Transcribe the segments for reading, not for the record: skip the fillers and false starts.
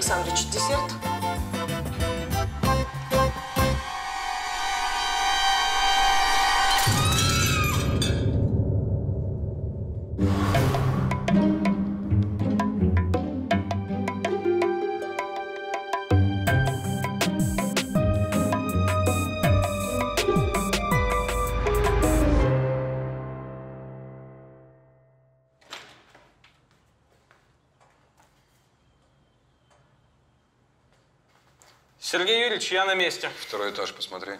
Александрович, десерт. Сергей Юрьевич, я на месте. Второй этаж, посмотри.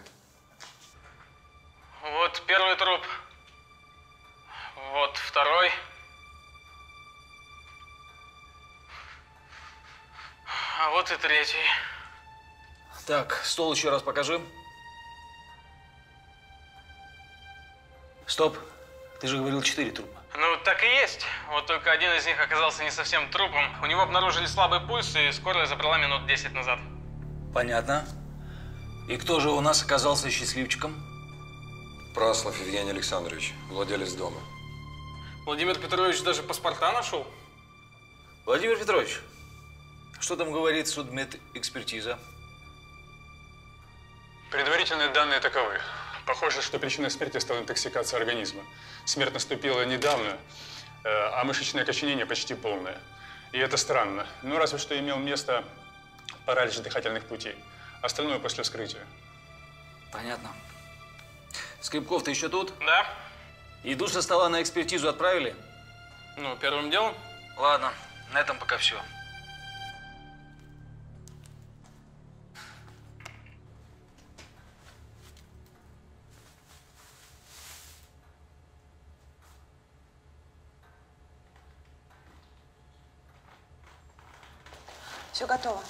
Вот первый труп. Вот второй. А вот и третий. Так, стол еще раз покажи. Стоп. Ты же говорил 4 трупа. Ну, так и есть. Вот только один из них оказался не совсем трупом. У него обнаружили слабый пульс, и скорая забрала минут 10 назад. Понятно. И кто же у нас оказался счастливчиком? Праслав Евгений Александрович, владелец дома. Владимир Петрович даже паспорта нашел? Владимир Петрович, что там говорит судмедэкспертиза? Предварительные данные таковы. Похоже, что причиной смерти стала интоксикация организма. Смерть наступила недавно, а мышечное окоченение почти полное. И это странно. Ну, разве что имел место паралич дыхательных путей. Остальное после вскрытия. Понятно. Скрипков, ты еще тут? Да. Еду со стола на экспертизу отправили? Ну, первым делом. Ладно, на этом пока все. Все готово.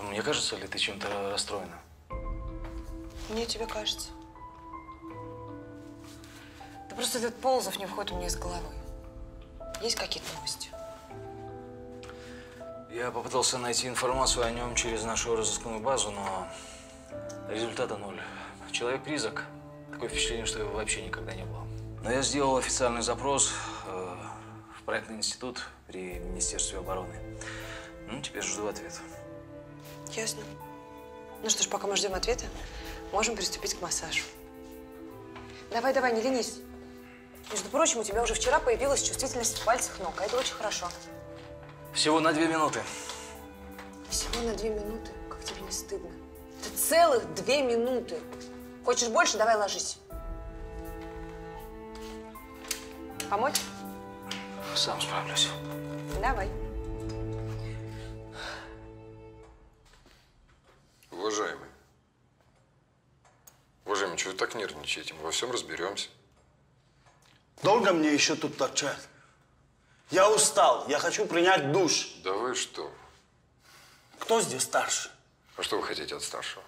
Мне кажется, ли ты чем-то расстроена? Мне тебе кажется. Да просто этот Ползов не входит у меня из головы. Есть какие-то новости? Я попытался найти информацию о нем через нашу розыскную базу, но результата ноль. Человек призрак. Такое впечатление, что его вообще никогда не было. Но я сделал официальный запрос в проектный институт при Министерстве обороны. Ну, теперь жду ответа. Ясно. Ну что ж, пока мы ждем ответа, можем приступить к массажу. Давай, не ленись. Между прочим, у тебя уже вчера появилась чувствительность в пальцах ног, а это очень хорошо. Всего на 2 минуты. Всего на 2 минуты? Как тебе не стыдно? Это целых 2 минуты. Хочешь больше? Давай ложись. Помочь? Сам справлюсь. Давай. Уважаемый, чего вы так нервничаете? Мы во всем разберемся. Долго мне еще тут торчать? Я устал, я хочу принять душ. Да вы что? Кто здесь старше? А что вы хотите от старшего?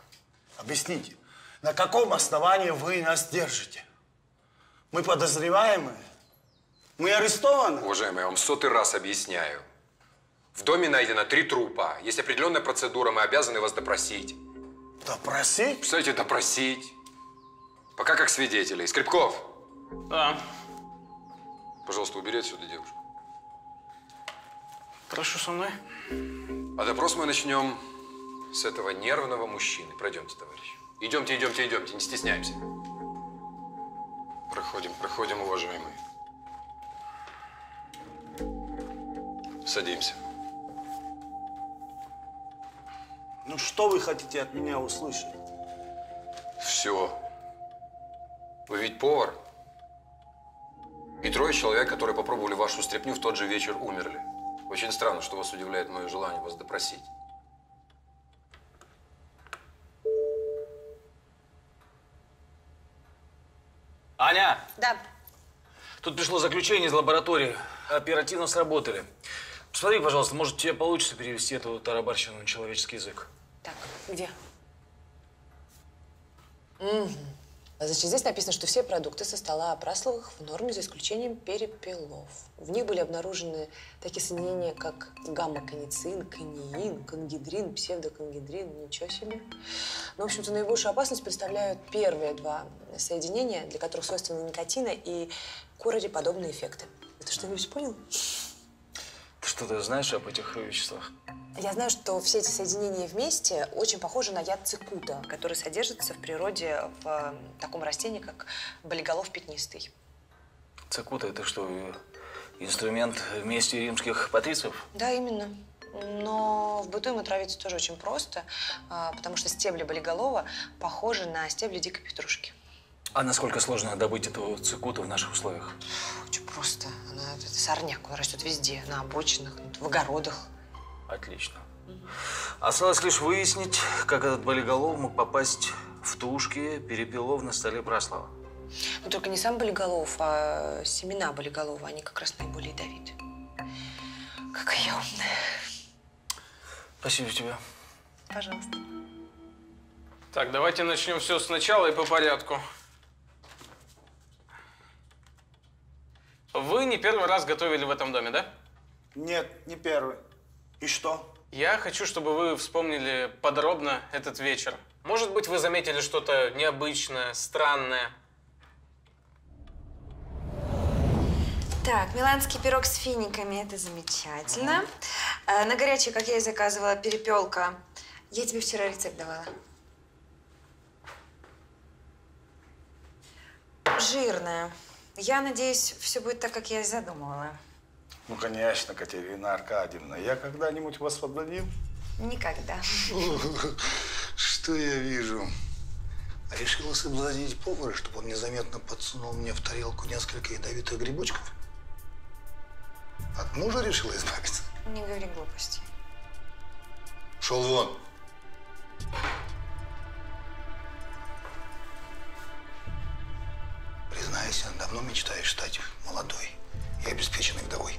Объясните, на каком основании вы нас держите? Мы подозреваемые? Мы арестованы? Уважаемый, я вам 100-й раз объясняю. В доме найдено 3 трупа. Есть определенная процедура, мы обязаны вас допросить. Допросить? Представляете, допросить. Пока как свидетелей. Скрипков! Да. Пожалуйста, убери отсюда девушку. Прошу со мной. А допрос мы начнем с этого нервного мужчины. Пройдемте, товарищ. Идемте, не стесняемся. Проходим, уважаемый. Садимся. Ну, что вы хотите от меня услышать? Все. Вы ведь повар. И 3 человек, которые попробовали вашу стряпню, в тот же вечер умерли. Очень странно, что вас удивляет мое желание вас допросить. Аня! Да. Тут пришло заключение из лаборатории. Оперативно сработали. Посмотри, пожалуйста, может, тебе получится перевести эту тарабарщину на человеческий язык. Так, где? Угу. Значит, здесь написано, что все продукты со стола Праславых в норме, за исключением перепелов. В них были обнаружены такие соединения, как гамма-каницин, каниин, конгидрин, псевдоконгидрин. Ничего себе. Ну, в общем-то, наибольшую опасность представляют первые 2 соединения, для которых свойственны никотина и куроре подобные эффекты. Ты что-нибудь понял? Что ты знаешь об этих веществах? Я знаю, что все эти соединения вместе очень похожи на яд цикута, который содержится в природе в таком растении, как болиголов пятнистый. Цикута – это что, инструмент мести римских патрициев? Да, именно. Но в быту ему травиться тоже очень просто, потому что стебли болиголова похожи на стебли дикой петрушки. А насколько сложно добыть эту цикуту в наших условиях? Очень просто. Она, это сорняк, он растет везде, на обочинах, в огородах. Отлично. Осталось лишь выяснить, как этот болиголов мог попасть в тушки перепелов на столе Праслава. Но только не сам болиголов, а семена болиголова, они как раз наиболее ядовиты. Какая я умная. Спасибо тебе. Пожалуйста. Так, давайте начнем все сначала и по порядку. Вы не первый раз готовили в этом доме, да? Нет, не первый. И что? Я хочу, чтобы вы вспомнили подробно этот вечер. Может быть, вы заметили что-то необычное, странное. Так, миланский пирог с финиками, это замечательно. На горячий, как я и заказывала, перепелка. Я тебе вчера рецепт давала. Жирная. Я надеюсь, все будет так, как я и задумывала. Ну, конечно, Екатерина Аркадьевна. Я когда-нибудь вас подводил? Никогда. Что я вижу? Решила соблазнить повара, чтобы он незаметно подсунул мне в тарелку несколько ядовитых грибочков? От мужа решила избавиться? Не говори глупости. Шел вон. Признайся, давно мечтаешь стать молодой и обеспеченной вдовой.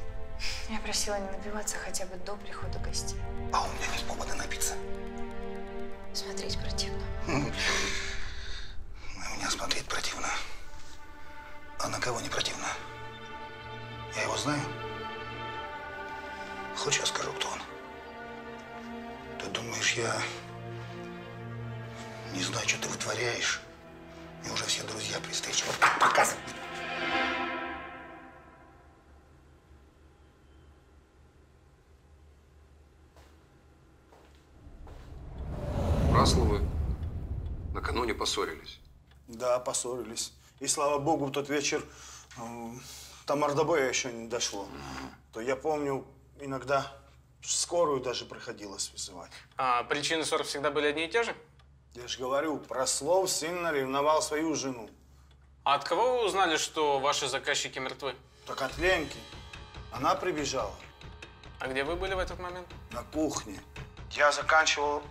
Я просила не напиваться хотя бы до прихода гостей. А у меня нет повода напиться. Смотреть противно. На меня смотреть противно. А на кого не противно? Я его знаю. Хочешь, я скажу, кто он? Ты думаешь, я не знаю, что ты вытворяешь? И уже все друзья при встрече вот так показывают. Праславы накануне поссорились. Да, поссорились. И слава богу, в тот вечер там мордобоя еще не дошло. То я помню, иногда скорую даже приходилось вызывать. А причины ссор всегда были одни и те же? Я же говорю, Праслав сильно ревновал свою жену. А от кого вы узнали, что ваши заказчики мертвы? Так от Ленки. Она прибежала. А где вы были в этот момент? На кухне. Я заканчивал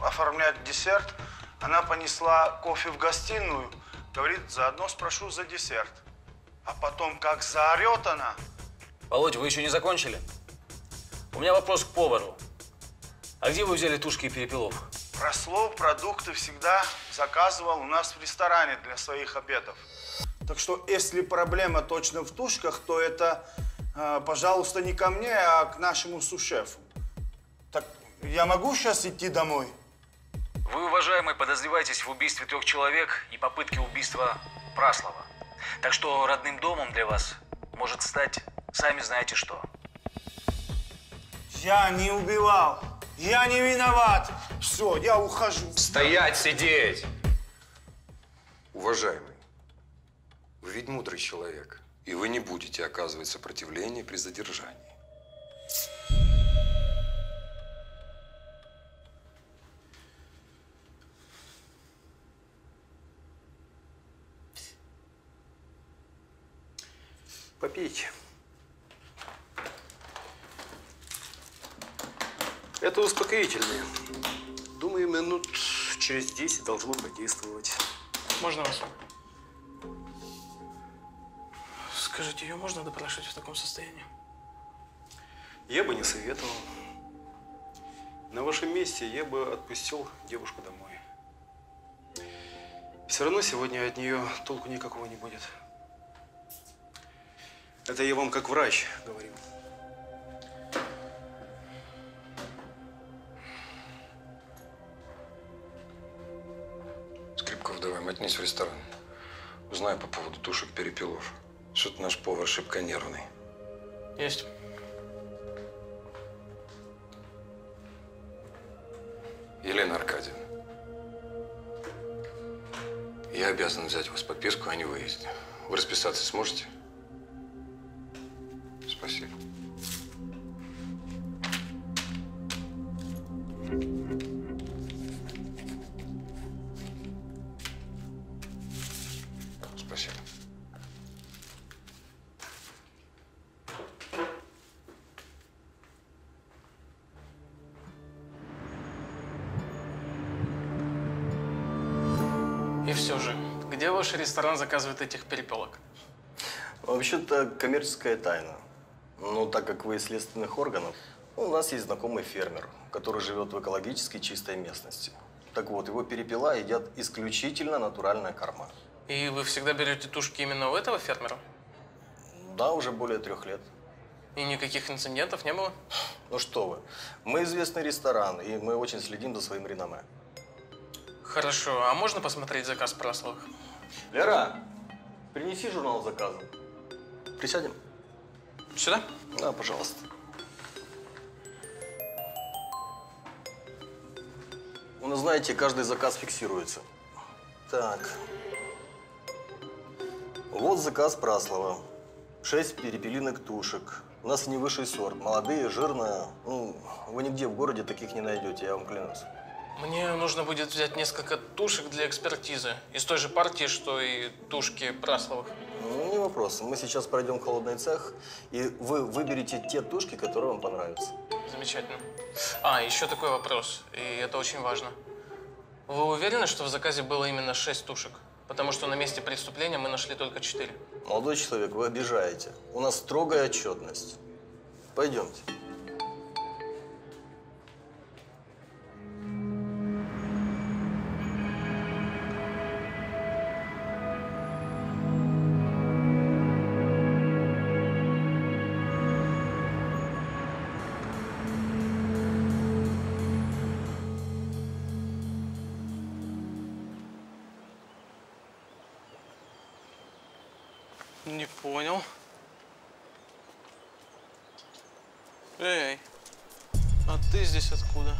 оформлять десерт. Она понесла кофе в гостиную. Говорит, заодно спрошу за десерт. А потом как заорет она. Володь, вы еще не закончили? У меня вопрос к повару. А где вы взяли тушки и перепелов? Праслав продукты всегда заказывал у нас в ресторане для своих обедов. Так что, если проблема точно в тушках, то это, пожалуйста, не ко мне, а к нашему су-шефу. Так я могу сейчас идти домой? Вы, уважаемый, подозреваетесь в убийстве 3 человек и попытке убийства Праслава. Так что родным домом для вас может стать сами знаете что. Я не убивал. Я не виноват. Все, я ухожу. Стоять, сидеть! Уважаемый, вы ведь мудрый человек, и вы не будете оказывать сопротивление при задержании. Попейте. Это успокоительное. Думаю, минут через 10 должно подействовать. Можно вас? Скажите, ее можно допрашивать в таком состоянии? Я бы не советовал. На вашем месте я бы отпустил девушку домой. Все равно сегодня от нее толку никакого не будет. Это я вам как врач говорил. Скрипков, давай, мотнись в ресторан. Узнай по поводу тушек перепелов. Что-то наш повар шибко нервный. Есть. Елена Аркадьевна, я обязан взять у вас подписку о невыезде. Вы расписаться сможете? Спасибо. Спасибо. И все же, где ваш ресторан заказывает этих перепелок? Вообще-то коммерческая тайна. Но так как вы из следственных органов, у нас есть знакомый фермер, который живет в экологически чистой местности. Так вот, его перепела едят исключительно натуральная корма. И вы всегда берете тушки именно у этого фермера? Да, уже более 3 лет. И никаких инцидентов не было? Ну что вы, мы известный ресторан, и мы очень следим за своим реноме. Хорошо, а можно посмотреть заказ Праслава? Лера, принеси журнал заказа. Присядем. Сюда? Да, пожалуйста. Ну, знаете, каждый заказ фиксируется. Так. Вот заказ Праслава. 6 перепелиных тушек. У нас не высший сорт. Молодые, жирные. Ну, вы нигде в городе таких не найдете, я вам клянусь. Мне нужно будет взять несколько тушек для экспертизы. Из той же партии, что и тушки Праславых. Ну, не вопрос. Мы сейчас пройдем в холодный цех, и вы выберете те тушки, которые вам понравятся. Замечательно. А, еще такой вопрос, и это очень важно. Вы уверены, что в заказе было именно 6 тушек? Потому что на месте преступления мы нашли только 4. Молодой человек, вы обижаете. У нас строгая отчетность. Пойдемте. Не понял. Эй, а ты здесь откуда?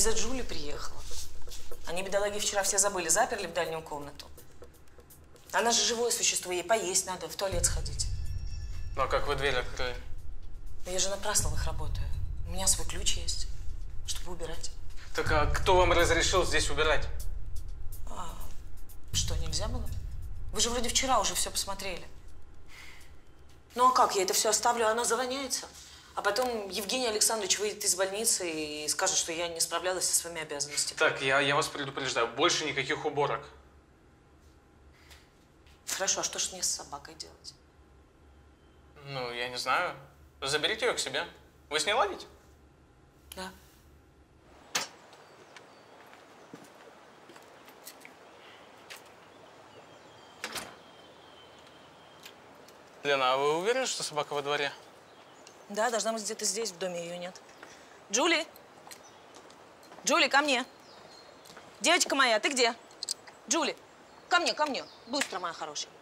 Из-за Джули приехала. Они, бедолаги, вчера все забыли, заперли в дальнюю комнату. Она же живое существо, ей поесть надо, в туалет сходить. Ну а как вы дверь открыли? Да я же на Праславых работаю. У меня свой ключ есть, чтобы убирать. Так а кто вам разрешил здесь убирать? А, что, нельзя было? Вы же вроде вчера уже все посмотрели. Ну а как, я это все оставлю, а оно завоняется? А потом Евгений Александрович выйдет из больницы и скажет, что я не справлялась со своими обязанностями. Так, я вас предупреждаю, больше никаких уборок. Хорошо, а что ж мне с собакой делать? Ну, я не знаю. Заберите ее к себе. Вы с ней ладите? Да. Лена, а вы уверены, что собака во дворе? Да, должна быть где-то здесь, в доме ее нет. Джули! Джули, ко мне! Девочка моя, ты где? Джули, ко мне, быстро, моя хорошая.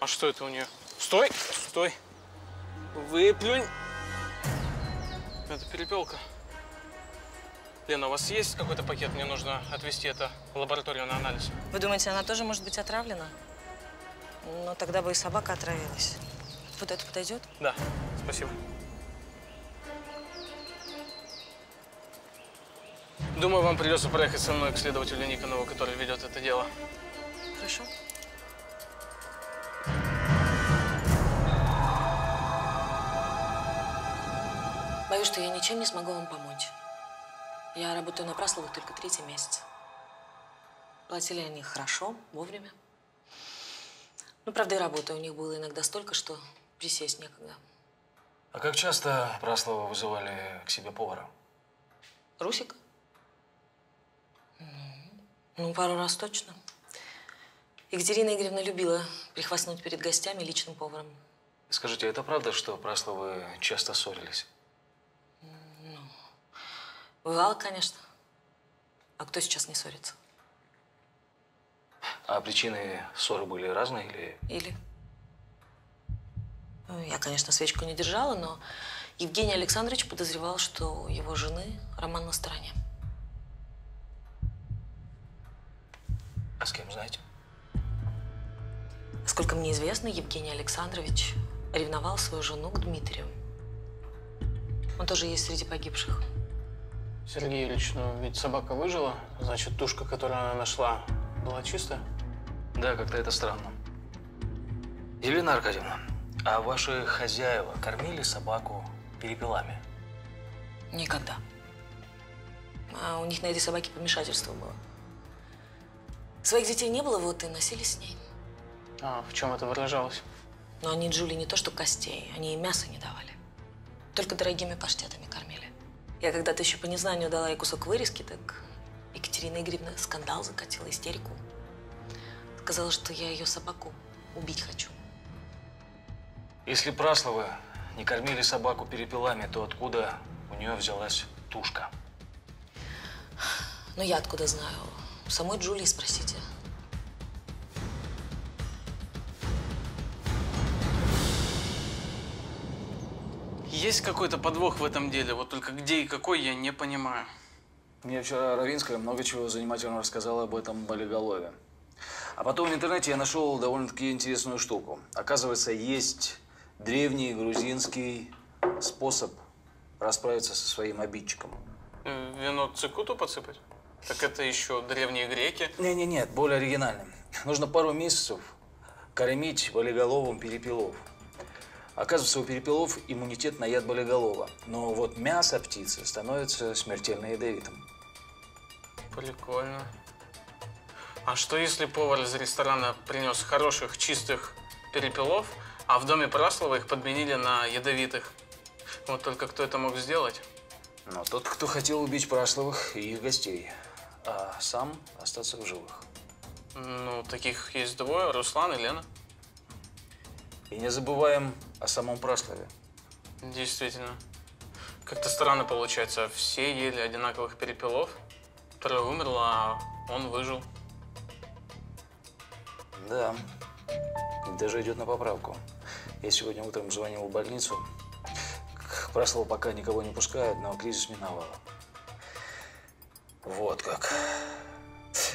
А что это у нее? Стой, стой! Выплюнь! Это перепелка. Лена, у вас есть какой-то пакет? Мне нужно отвезти это в лабораторию на анализ. Вы думаете, она тоже может быть отравлена? Но тогда бы и собака отравилась. Вот это подойдет? Да, спасибо. Думаю, вам придется проехать со мной к следователю Никонову, который ведет это дело. Хорошо. Боюсь, что я ничем не смогу вам помочь. Я работаю на Праславах только 3-й месяц. Платили они хорошо, вовремя. Ну, правда, и работы у них было иногда столько, что присесть некогда. А как часто Праслава вызывали к себе повара? Русик? Ну, пару раз точно. Екатерина Игоревна любила прихвастнуть перед гостями личным поваром. Скажите, а это правда, что Праславы часто ссорились? Ну, бывало, конечно. А кто сейчас не ссорится? А причины ссоры были разные или… Или? Ну, я, конечно, свечку не держала, но Евгений Александрович подозревал, что у его жены роман на стороне. А с кем, знаете? Насколько мне известно, Евгений Александрович ревновал свою жену к Дмитрию. Он тоже есть среди погибших. Сергей Юрьевич, ну ведь собака выжила, значит, тушка, которую она нашла, была чистая? Да, как-то это странно. Елена Аркадьевна, а ваши хозяева кормили собаку перепелами? Никогда. А у них на этой собаке помешательство было. Своих детей не было, вот и носились с ней. А в чем это выражалось? Но они Джули не то что костей, они и мяса не давали. Только дорогими паштетами кормили. Я когда-то еще по незнанию дала ей кусок вырезки, так Екатерина Игоревна скандал закатила, истерику. Сказала, что я ее собаку убить хочу. Если Праславы не кормили собаку перепелами, то откуда у нее взялась тушка? Ну я откуда знаю? У самой Джулии спросите. Есть какой-то подвох в этом деле, вот только где и какой, я не понимаю. Мне вчера Равинская много чего занимательного рассказала об этом болиголове. А потом в интернете я нашел довольно-таки интересную штуку. Оказывается, есть древний грузинский способ расправиться со своим обидчиком. Вино цикуту подсыпать? Так это еще древние греки. Не-не-не, более оригинально. Нужно пару месяцев кормить болиголовым перепелов. Оказывается, у перепелов иммунитет на яд болиголова. Но вот мясо птицы становится смертельно ядовитым. Прикольно. А что, если повар из ресторана принес хороших, чистых перепелов, а в доме Праслава их подменили на ядовитых? Вот только кто это мог сделать? Но тот, кто хотел убить Праславых и их гостей, а сам остаться в живых. Ну, таких есть двое, Руслан и Лена. И не забываем о самом Праславе. Действительно. Как-то странно получается. Все ели одинаковых перепелов. Второй умер, а он выжил. Да. Даже идет на поправку. Я сегодня утром звонил в больницу. К Праславу пока никого не пускают, но кризис миновал. Вот как.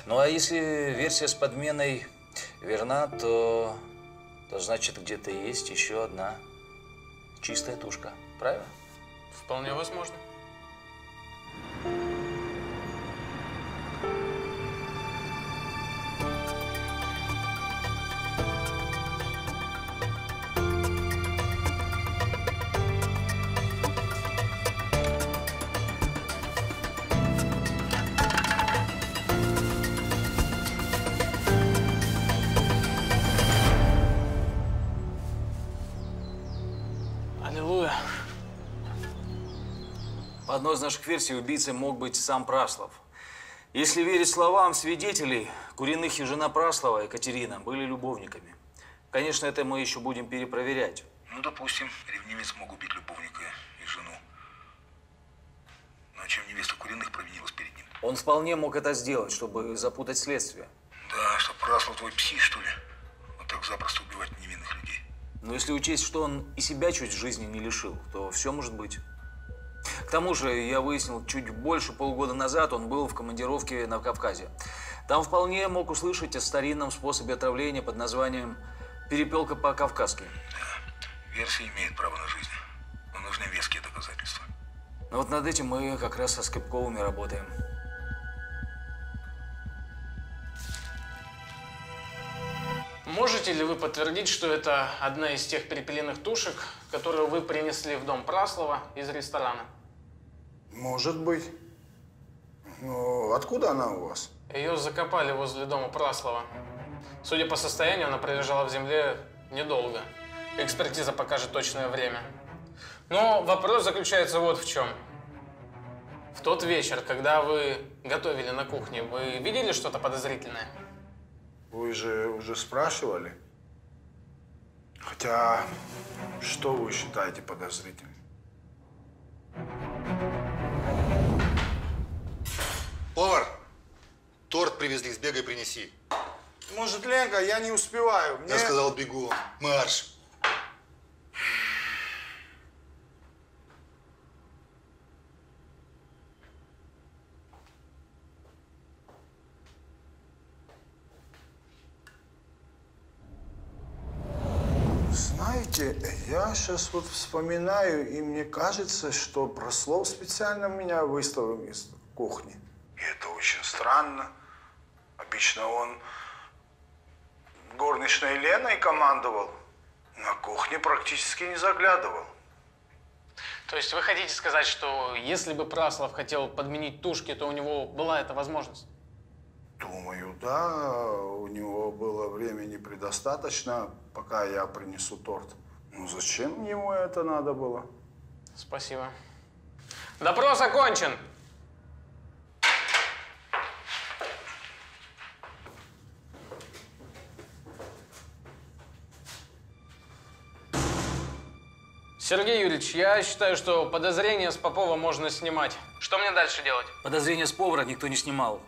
Ну а если версия с подменой верна, то… то значит, где-то есть еще одна чистая тушка. Правильно? Вполне возможно. По одной из наших версий, убийцей мог быть сам Праслав. Если верить словам свидетелей, Куриных и жена Праслава, Екатерина, были любовниками. Конечно, это мы еще будем перепроверять. Ну, допустим, ревнивец мог убить любовника и жену. Но чем невеста Куриных провинилась перед ним? Он вполне мог это сделать, чтобы запутать следствие. Да, что Праслав твой псих, что ли? Вот так запросто убивать невинных людей. Но если учесть, что он и себя чуть жизни не лишил, то все может быть. К тому же, я выяснил, чуть больше полгода назад он был в командировке на Кавказе. Там вполне мог услышать о старинном способе отравления под названием «перепелка по-кавказски». Да, версия имеет право на жизнь, но нужны веские доказательства. Но вот над этим мы как раз со Скрипковыми работаем. Можете ли вы подтвердить, что это одна из тех перепелиных тушек, которую вы принесли в дом Праслава из ресторана? Может быть. Но откуда она у вас? Ее закопали возле дома Праслава. Судя по состоянию, она пролежала в земле недолго. Экспертиза покажет точное время. Но вопрос заключается вот в чем. В тот вечер, когда вы готовили на кухне, вы видели что-то подозрительное? Вы же уже спрашивали. Хотя, что вы считаете подозрительным? Повар, торт привезли, сбегай, принеси. Может, Ленка, я не успеваю. Мне... Я сказал, бегу. Марш. Знаете, я сейчас вот вспоминаю, и мне кажется, что Праслав специально меня выставил из кухни. И это очень странно. Обычно он горничной Леной командовал, на кухне практически не заглядывал. То есть вы хотите сказать, что если бы Праслав хотел подменить тушки, то у него была эта возможность? Думаю, да. У него было времени предостаточно, пока я принесу торт. Ну зачем ему это надо было? Спасибо. Допрос окончен. Сергей Юрьевич, я считаю, что подозрения с Попова можно снимать. Что мне дальше делать? Подозрения с повара никто не снимал.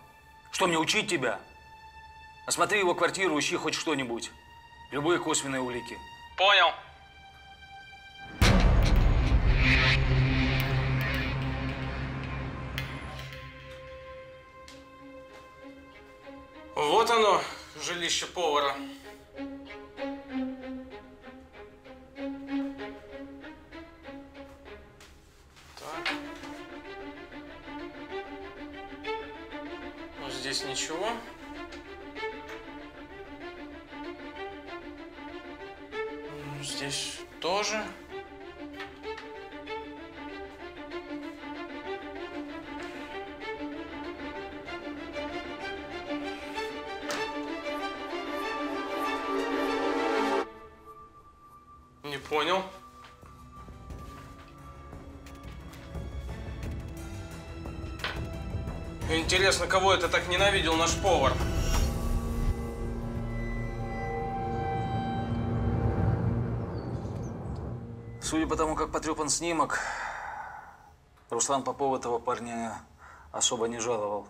Что, мне учить тебя? Осмотри его квартиру, ищи хоть что-нибудь. Любые косвенные улики. Понял. Вот оно, жилище повара. Здесь ничего. Здесь тоже. Не понял. Интересно, кого это так ненавидел наш повар? Судя по тому, как потрепан снимок, Руслан Попов этого парня особо не жаловал.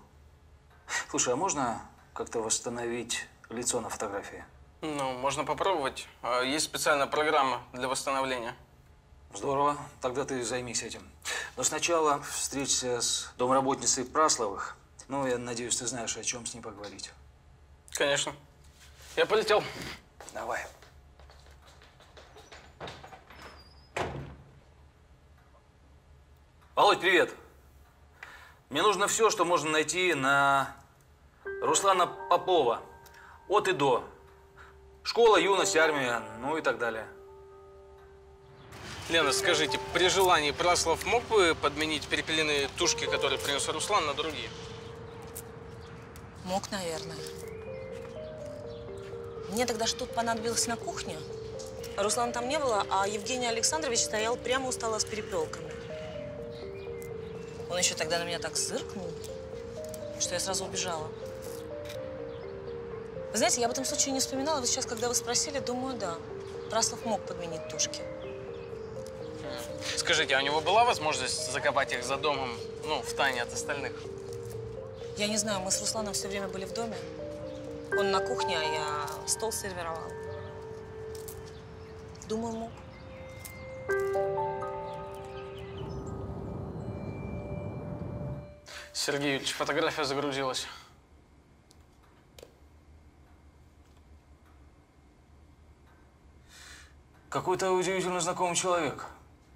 Слушай, а можно как-то восстановить лицо на фотографии? Ну, можно попробовать. Есть специальная программа для восстановления. Здорово. Тогда ты займись этим. Но сначала встречься с домработницей Праславых. Ну, я надеюсь, ты знаешь, о чем с ней поговорить. Конечно. Я полетел. Давай. Володь, привет. Мне нужно все, что можно найти на Руслана Попова. От и до. Школа, юность, армия, ну и так далее. Лена, скажите, при желании Праслав мог бы подменить перепелиные тушки, которые принес Руслан, на другие? Мог, наверное. Мне тогда что-то понадобилось на кухне. Руслана там не было, а Евгений Александрович стоял прямо у стола с перепелками. Он еще тогда на меня так зыркнул, что я сразу убежала. Вы знаете, я об этом случае не вспоминала, вот сейчас, когда вы спросили, думаю, да, Праслав мог подменить тушки. Скажите, а у него была возможность закопать их за домом, ну, в тайне от остальных? Я не знаю, мы с Русланом все время были в доме. Он на кухне, а я стол сервировала. Думаю, мог. Сергей Юрьевич, фотография загрузилась. Какой-то удивительно знакомый человек.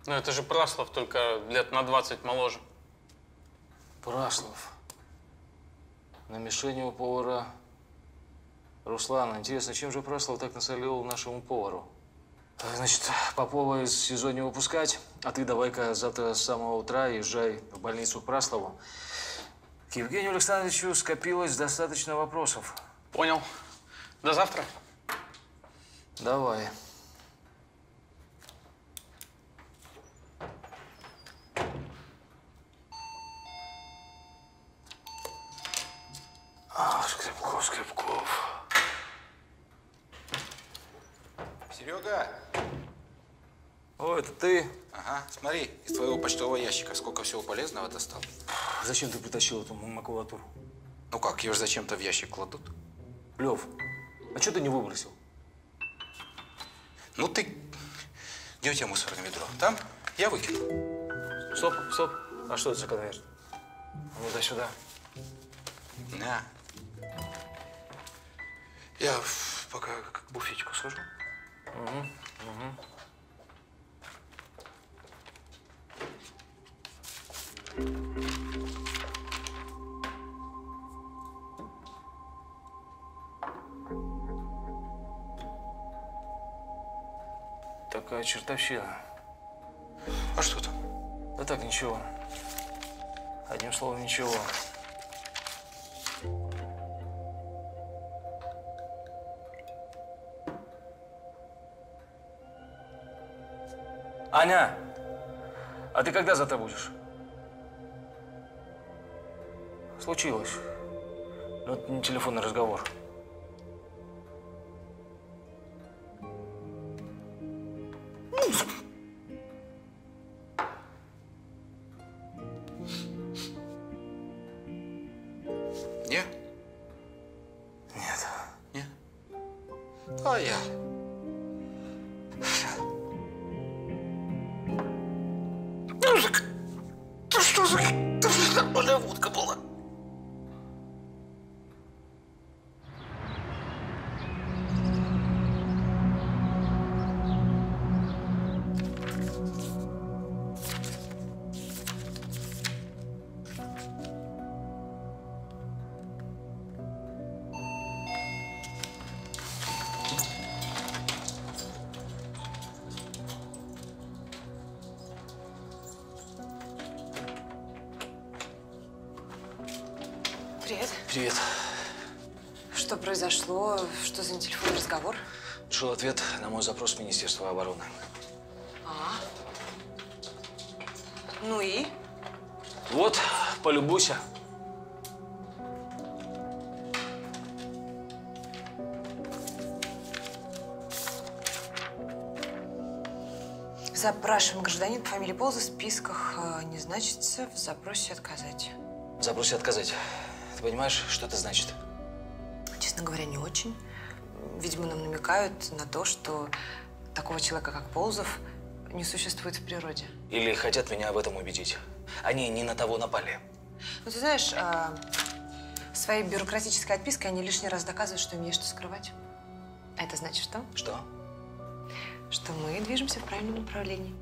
Ну, это же Праслав, только лет на 20 моложе. Праслав. На мишени у повара Руслана. Интересно, чем же Праслав так насолил нашему повару? Значит, Попова из СИЗО не выпускать, а ты давай-ка завтра с самого утра езжай в больницу к Праславу. К Евгению Александровичу скопилось достаточно вопросов. Понял. До завтра. Давай. Серега! О, это ты? Ага, смотри, из твоего почтового ящика сколько всего полезного достал. Зачем ты притащил эту макулатуру? Ну как, ее же зачем-то в ящик кладут. Лев, а что ты не выбросил? Ну ты… Где у тебя мусорное ведро? Там? Я выкину. Стоп, стоп. А что это за конверт? Ну да, сюда. Да. Я пока к буфетику схожу. Угу, угу. Такая чертовщина. А что там? Да так, ничего. Одним словом, ничего. Аня, а ты когда завтра будешь? Случилось. Но это не телефонный разговор. Нет? Нет. Нет? А я. Да что за… Нормальная водка была. Что за телефонный разговор? Шел ответ на мой запрос в Министерство обороны. А? Ну и? Вот, полюбуйся. Запрашиваем гражданин по фамилии Ползов в списках не значится, в запросе отказать. В запросе отказать. Ты понимаешь, что это значит? Честно говоря, не очень. Видимо, нам намекают на то, что такого человека, как Ползов, не существует в природе. Или хотят меня в этом убедить. Они не на того напали. Ну, ты знаешь, своей бюрократической отпиской они лишний раз доказывают, что им есть что скрывать. А это значит что? Что? Что мы движемся в правильном направлении.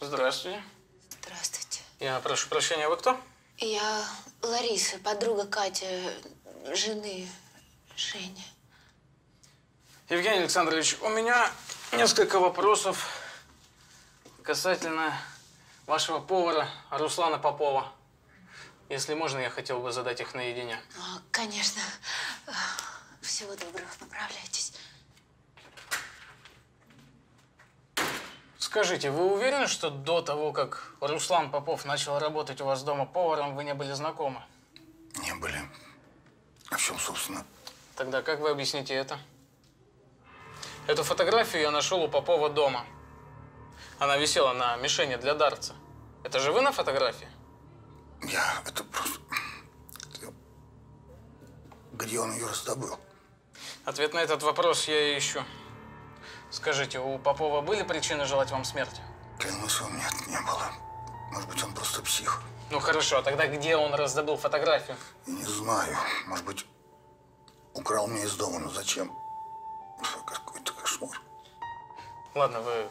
Здравствуйте. Я прошу прощения, вы кто? Я Лариса, подруга Кати, жены Жени. Евгений Александрович, у меня несколько вопросов касательно вашего повара Руслана Попова. Если можно, я хотел бы задать их наедине. О, конечно. Всего доброго, поправляйтесь. Скажите, вы уверены, что до того, как Руслан Попов начал работать у вас дома поваром, вы не были знакомы? Не были. А в чем, собственно? Тогда как вы объясните это? Эту фотографию я нашел у Попова дома. Она висела на мишени для дартса. Это же вы на фотографии? Я… это просто… Где он ее раздобыл? Ответ на этот вопрос я и ищу. Скажите, у Попова были причины желать вам смерти? Клянусь вам, нет, не было. Может быть, он просто псих. Ну хорошо, а тогда где он раздобыл фотографию? Не знаю. Может быть, украл меня из дома, но зачем? Какой-то кошмар. Ладно, вы,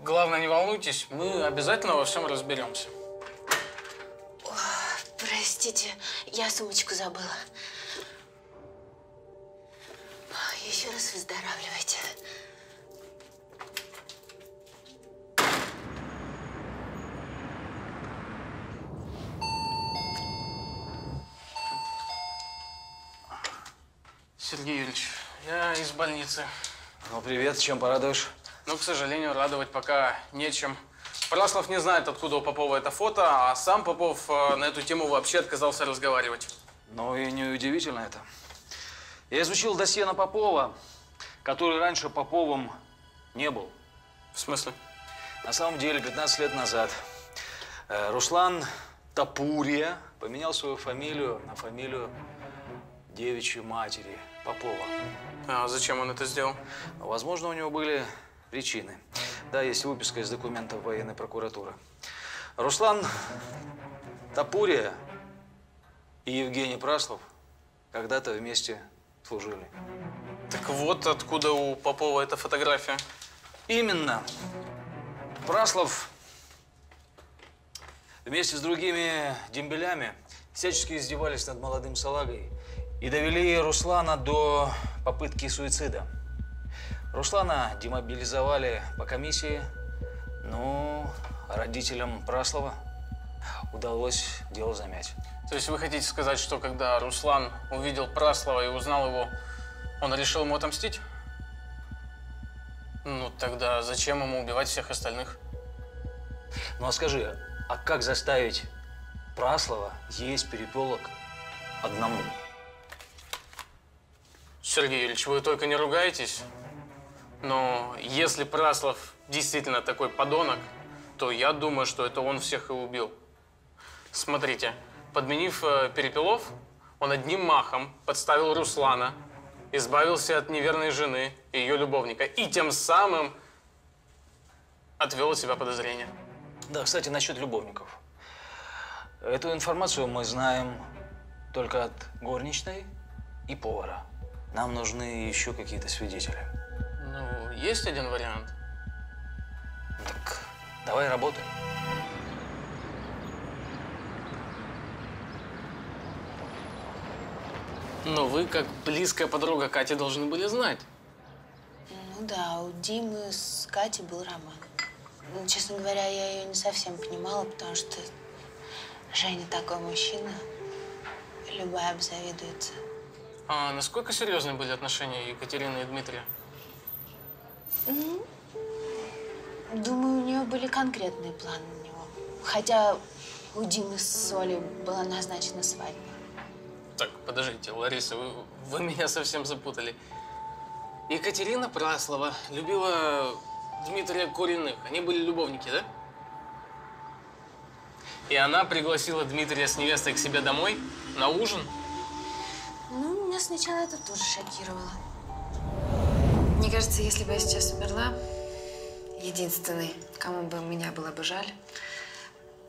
главное, не волнуйтесь, мы обязательно во всем разберемся. О, простите, я сумочку забыла. Еще раз выздоравливайте. Сергей Юрьевич, я из больницы. Ну, привет. Чем порадуешь? Ну, к сожалению, радовать пока нечем. Праслав не знает, откуда у Попова это фото, а сам Попов на эту тему вообще отказался разговаривать. Ну и неудивительно это. Я изучил досье на Попова, который раньше Поповым не был. В смысле? На самом деле, 15 лет назад Руслан Топурия поменял свою фамилию на фамилию девичьей матери Попова. А зачем он это сделал? Возможно, у него были причины. Да, есть выписка из документов военной прокуратуры. Руслан Топурия и Евгений Праслав когда-то вместе служили. Так вот откуда у Попова эта фотография. Именно. Праслав вместе с другими дембелями всячески издевались над молодым салагой и довели Руслана до попытки суицида. Руслана демобилизовали по комиссии, но родителям Праслава удалось дело замять. То есть вы хотите сказать, что когда Руслан увидел Праслава и узнал его, он решил ему отомстить? Ну тогда зачем ему убивать всех остальных? Ну а скажи, а как заставить Праслава есть перепелок одному? Сергей Юрьевич, вы только не ругаетесь, но если Праслав действительно такой подонок, то я думаю, что это он всех и убил. Смотрите, подменив перепелов, он одним махом подставил Руслана, избавился от неверной жены и ее любовника, и тем самым отвел от себя подозрения. Да, кстати, насчет любовников. Эту информацию мы знаем только от горничной и повара. Нам нужны еще какие-то свидетели. Ну, есть один вариант. Так, давай работаем. Но вы, как близкая подруга Кати, должны были знать. Ну да, у Димы с Катей был роман. Ну, честно говоря, я ее не совсем понимала, потому что Женя такой мужчина, любая обзавидуется. А насколько серьезные были отношения Екатерины и Дмитрия? Ну, думаю, у нее были конкретные планы на него. Хотя у Димы с Олей была назначена свадьба. Так, подождите, Лариса, вы меня совсем запутали. Екатерина Праслава любила Дмитрия Куриных. Они были любовники, да? И она пригласила Дмитрия с невестой к себе домой на ужин. Ну, меня сначала это тоже шокировало. Мне кажется, если бы я сейчас умерла, единственный, кому бы меня было бы жаль,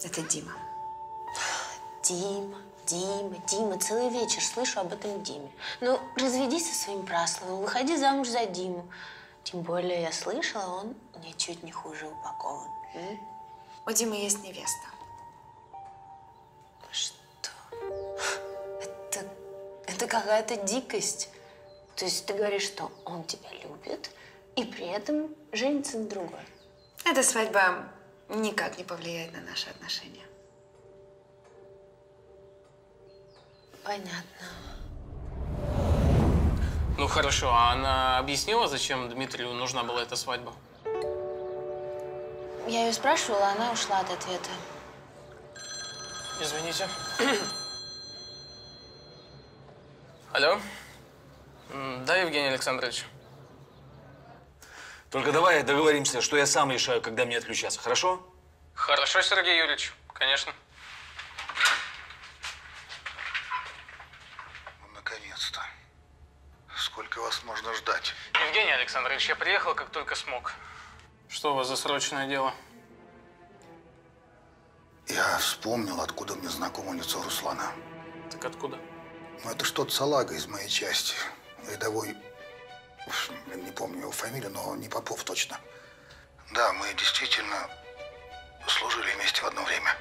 это Дима. Дима, целый вечер слышу об этом Диме. Ну, разведись со своим Прасловым, выходи замуж за Диму. Тем более, я слышала, он ничуть не хуже упакован. У Димы есть невеста. Что? Это какая-то дикость. То есть ты говоришь, что он тебя любит, и при этом женится на другой. Эта свадьба никак не повлияет на наши отношения. Понятно. Ну хорошо, а она объяснила, зачем Дмитрию нужна была эта свадьба? Я ее спрашивала, она ушла от ответа. Извините. Алло? Да, Евгений Александрович? Только давай договоримся, что я сам решаю, когда мне отключаться, хорошо? Хорошо, Сергей Юрьевич, конечно. Сколько вас можно ждать? Евгений Александрович, я приехал, как только смог. Что у вас за срочное дело? Я вспомнил, откуда мне знакомо лицо Руслана. Так откуда? Ну, это что-то салага из моей части. Рядовой, не помню его фамилию, но не Попов точно. Да, мы действительно служили вместе в одно время.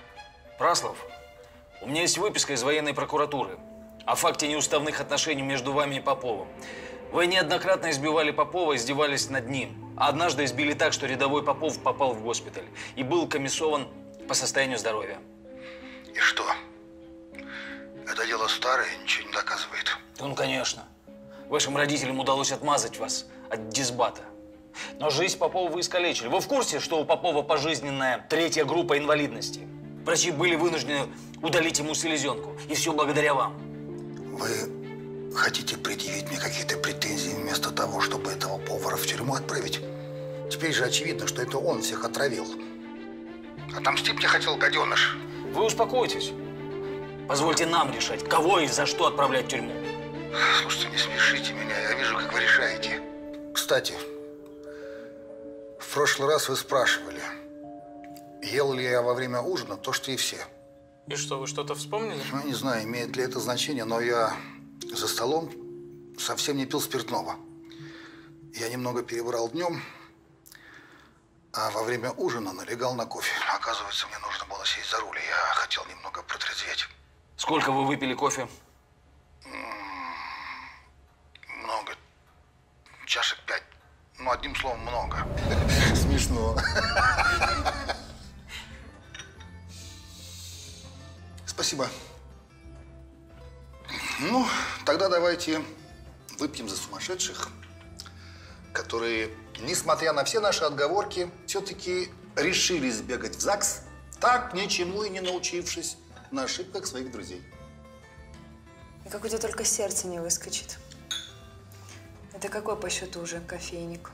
Праслав, у меня есть выписка из военной прокуратуры о факте неуставных отношений между вами и Поповым. Вы неоднократно избивали Попова, издевались над ним. А однажды избили так, что рядовой Попов попал в госпиталь и был комиссован по состоянию здоровья. И что? Это дело старое, ничего не доказывает. Ну, конечно. Вашим родителям удалось отмазать вас от дисбата. Но жизнь Попова вы искалечили. Вы в курсе, что у Попова пожизненная 3-я группа инвалидности? Врачи были вынуждены удалить ему селезенку. И все благодаря вам. Вы хотите предъявить мне какие-то претензии вместо того, чтобы этого повара в тюрьму отправить? Теперь же очевидно, что это он всех отравил. Отомстить мне хотел гаденыш. Вы успокойтесь. Позвольте нам решать, кого и за что отправлять в тюрьму. Слушайте, не смешите меня. Я вижу, как вы решаете. Кстати, в прошлый раз вы спрашивали, ел ли я во время ужина то, что и все. И что, вы что-то вспомнили? Ну, не знаю, имеет ли это значение, но я за столом совсем не пил спиртного. Я немного перебрал днем, а во время ужина налегал на кофе. Оказывается, мне нужно было сесть за руль, и я хотел немного протрезветь. Сколько вы выпили кофе? Много. Чашек 5. Ну, одним словом, много. Смешно. Спасибо. Ну, тогда давайте выпьем за сумасшедших, которые, несмотря на все наши отговорки, все-таки решили сбегать в ЗАГС, так ничему и не научившись на ошибках своих друзей. И как у тебя только сердце не выскочит. Это какой по счету уже кофейник?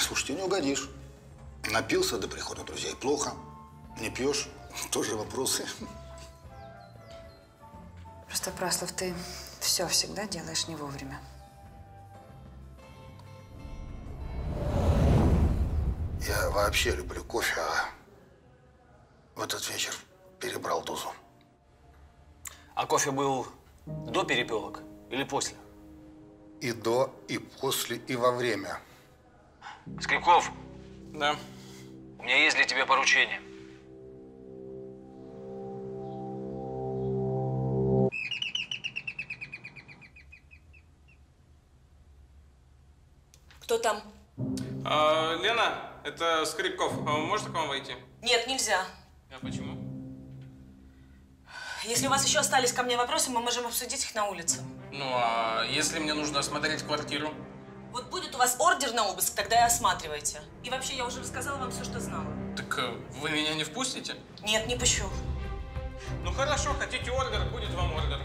Слушай, не угодишь. Напился до прихода друзей плохо. Не пьешь, тоже вопросы. Просто, Праслав, ты все всегда делаешь не вовремя. Я вообще люблю кофе, а в этот вечер перебрал дозу. А кофе был до перепелок или после? И до, и после, и во время. Скрипков. Да. У меня есть для тебя поручение. Кто там? А, Лена, это Скрипков. Можно к вам войти? Нет, нельзя. А почему? Если у вас еще остались ко мне вопросы, мы можем обсудить их на улице. Ну, а если мне нужно осмотреть квартиру? Вот будет у вас ордер на обыск, тогда и осматривайте. И вообще, я уже рассказала вам все, что знала. Так вы меня не впустите? Нет, не пущу. Ну хорошо, хотите ордер, будет вам ордер.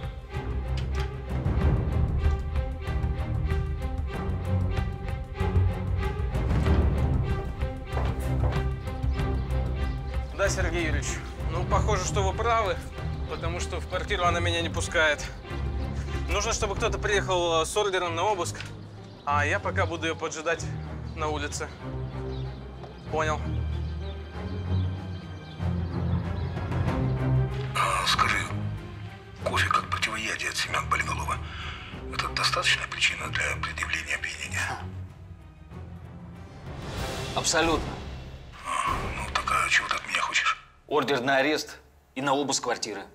Да, Сергей Юрьевич, ну, похоже, что вы правы, потому что в квартиру она меня не пускает. Нужно, чтобы кто-то приехал с ордером на обыск, а я пока буду ее поджидать на улице. Понял. Скажи, кофе как противоядие от семян болиголова. Это достаточная причина для предъявления обвинения? Абсолютно. Ну, так а чего ты от меня хочешь? Ордер на арест и на обыск квартиры.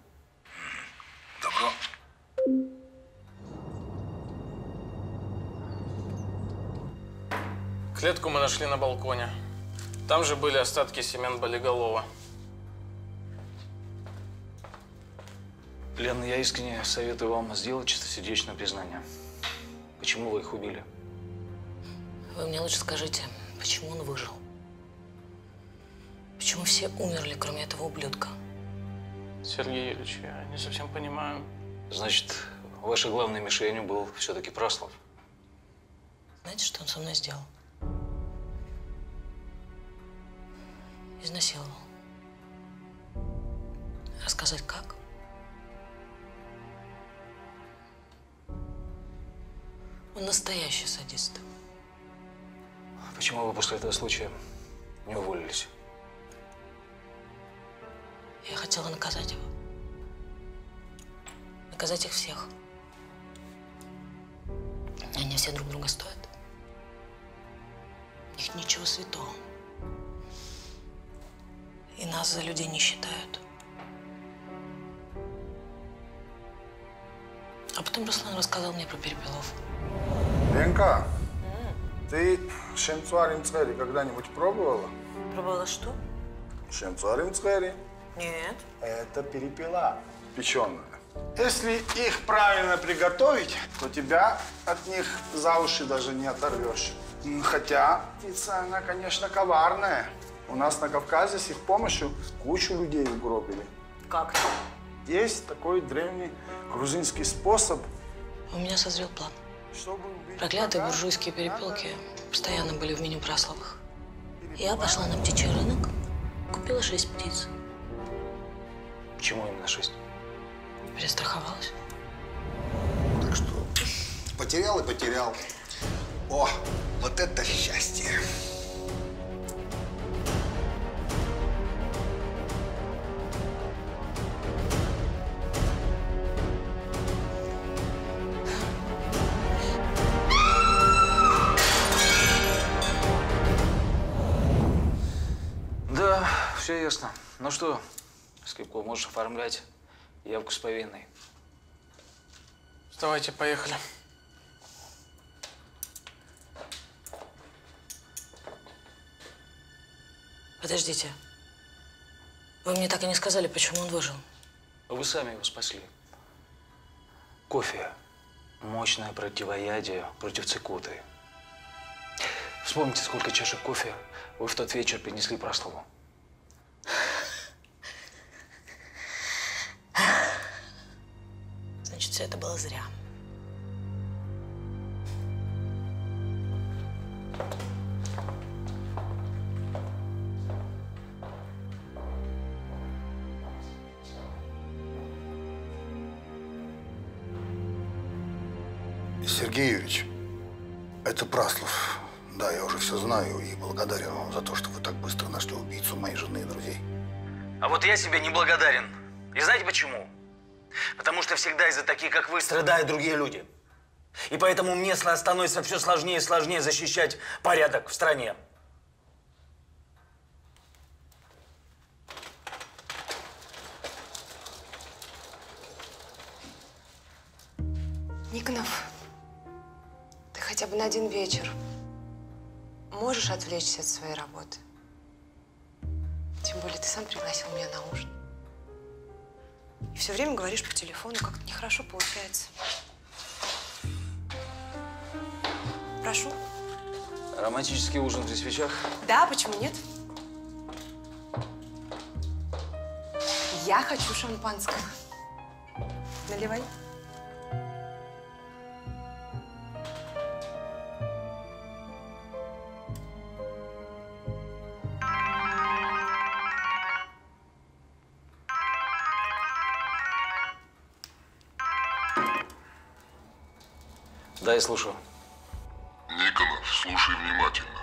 Добро. Клетку мы нашли на балконе. Там же были остатки семян болиголова. Лен, я искренне советую вам сделать чистосердечное признание. Почему вы их убили? Вы мне лучше скажите, почему он выжил? Почему все умерли, кроме этого ублюдка? Сергей Юрьевич, я не совсем понимаю. Значит, вашей главной мишенью был все-таки Праслав. Знаете, что он со мной сделал? Изнасиловал. Рассказать как? Он настоящий садист. Почему вы после этого случая не уволились? Я хотела наказать его. Наказать их всех. Они все друг друга стоят. У них ничего святого. И нас за людей не считают. А потом Руслан рассказал мне про перепелов. Ленка, ты шенцуарим-цвери когда-нибудь пробовала? Пробовала что? Шенцуарим-цвери. Нет. Это перепела печеная. Если их правильно приготовить, то тебя от них за уши даже не оторвешь. Хотя птица, она, конечно, коварная. У нас на Кавказе с их помощью кучу людей угробили. Как? Есть такой древний грузинский способ У меня созрел план. Проклятые буржуйские перепелки постоянно были в меню Праславых. Я пошла на птичий рынок, купила 6 птиц. Почему именно 6? Перестраховалась. Так что, потерял и потерял. О, вот это счастье! Да, все ясно. Ну что, Скрипков, можешь оформлять явку с повинной. Давайте, поехали. Подождите. Вы мне так и не сказали, почему он выжил. Вы сами его спасли. Кофе. Мощное противоядие против цикуты. Вспомните, сколько чашек кофе вы в тот вечер принесли Праславу. Значит, все это было зря. Сергей Юрьевич, это Праслав. Да, я уже все знаю и благодарен вам за то, что вы так быстро нашли убийцу моей жены и друзей. А вот я себе не благодарен. И знаете почему? Потому что всегда из-за таких, как вы, страдают другие люди. И поэтому мне становится все сложнее и сложнее защищать порядок в стране. Никонов, ты хотя бы на один вечер можешь отвлечься от своей работы? Тем более ты сам пригласил меня на ужин. И все время говоришь по телефону, как-то нехорошо получается. Прошу. Романтический ужин при свечах? Да, почему нет? Я хочу шампанского. Наливай. Да, я слушаю. Никонов, слушай внимательно.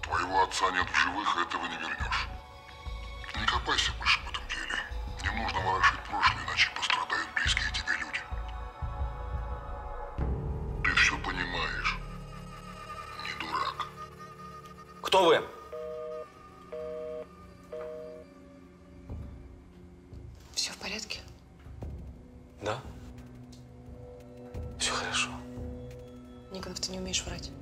Твоего отца нет в живых, этого не вернешь. Не копайся больше в этом деле. Не нужно ворошить прошлое, иначе пострадают близкие тебе люди. Ты все понимаешь. Не дурак. Кто вы? Все в порядке? Да. Все хорошо. Никонов, ты не умеешь врать.